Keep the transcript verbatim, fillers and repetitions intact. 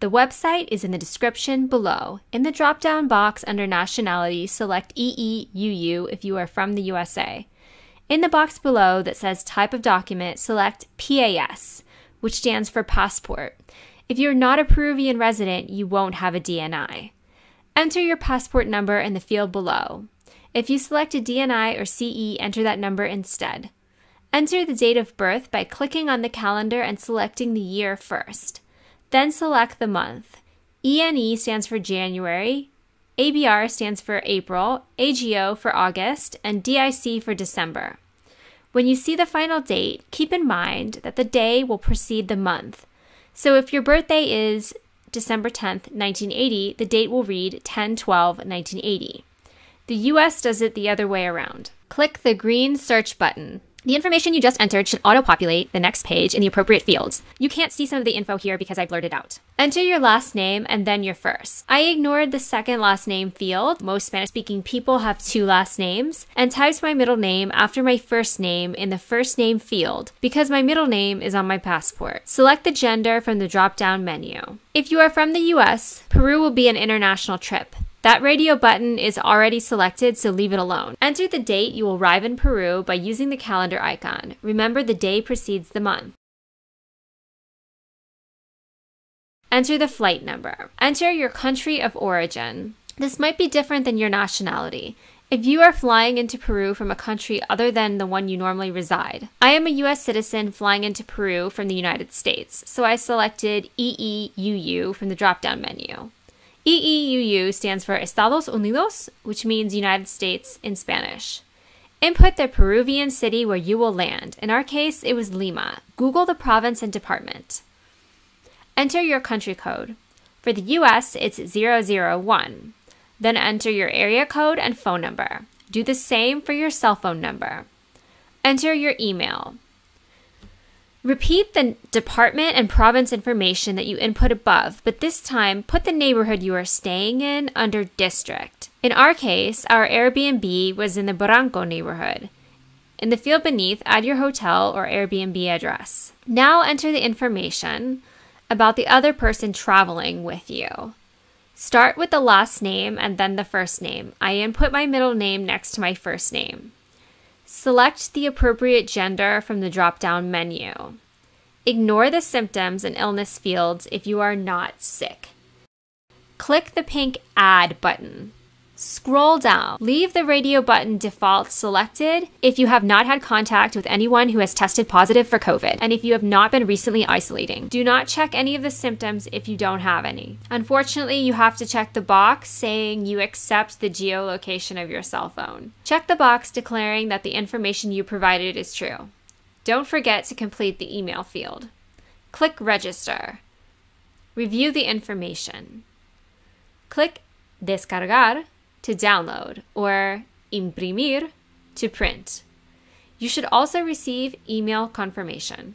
The website is in the description below. In the drop-down box under nationality, select E E U U if you are from the U S A. In the box below that says type of document, select P A S, which stands for passport. If you're not a Peruvian resident, you won't have a D N I. Enter your passport number in the field below. If you select a D N I or C E, enter that number instead. Enter the date of birth by clicking on the calendar and selecting the year first. Then select the month. E N E stands for January, A B R stands for April, A G O for August, and D I C for December. When you see the final date, keep in mind that the day will precede the month. So if your birthday is December tenth, nineteen eighty, the date will read ten twelve nineteen eighty. The U S does it the other way around. Click the green search button. The information you just entered should auto-populate the next page in the appropriate fields. You can't see some of the info here because I blurred it out. Enter your last name and then your first. I ignored the second last name field. Most Spanish-speaking people have two last names, and typed my middle name after my first name in the first name field because my middle name is on my passport. Select the gender from the drop-down menu. If you are from the U S, Peru will be an international trip. That radio button is already selected, so leave it alone. Enter the date you will arrive in Peru by using the calendar icon. Remember, the day precedes the month. Enter the flight number. Enter your country of origin. This might be different than your nationality. If you are flying into Peru from a country other than the one you normally reside. I am a U S citizen flying into Peru from the United States, so I selected E E U U from the drop-down menu. E E U U stands for Estados Unidos, which means United States in Spanish. Input the Peruvian city where you will land. In our case, it was Lima. Google the province and department. Enter your country code. For the U S, it's zero zero one. Then enter your area code and phone number. Do the same for your cell phone number. Enter your email. Repeat the department and province information that you input above, but this time put the neighborhood you are staying in under district. In our case, our Airbnb was in the Barranco neighborhood. In the field beneath, add your hotel or Airbnb address. Now enter the information about the other person traveling with you. Start with the last name and then the first name. I input my middle name next to my first name. Select the appropriate gender from the drop-down menu. Ignore the symptoms and illness fields if you are not sick. Click the pink Add button. Scroll down. Leave the radio button default selected if you have not had contact with anyone who has tested positive for COVID and if you have not been recently isolating. Do not check any of the symptoms if you don't have any. Unfortunately, you have to check the box saying you accept the geolocation of your cell phone. Check the box declaring that the information you provided is true. Don't forget to complete the email field. Click Register. Review the information. Click Descargar to download, or imprimir to print. You should also receive email confirmation.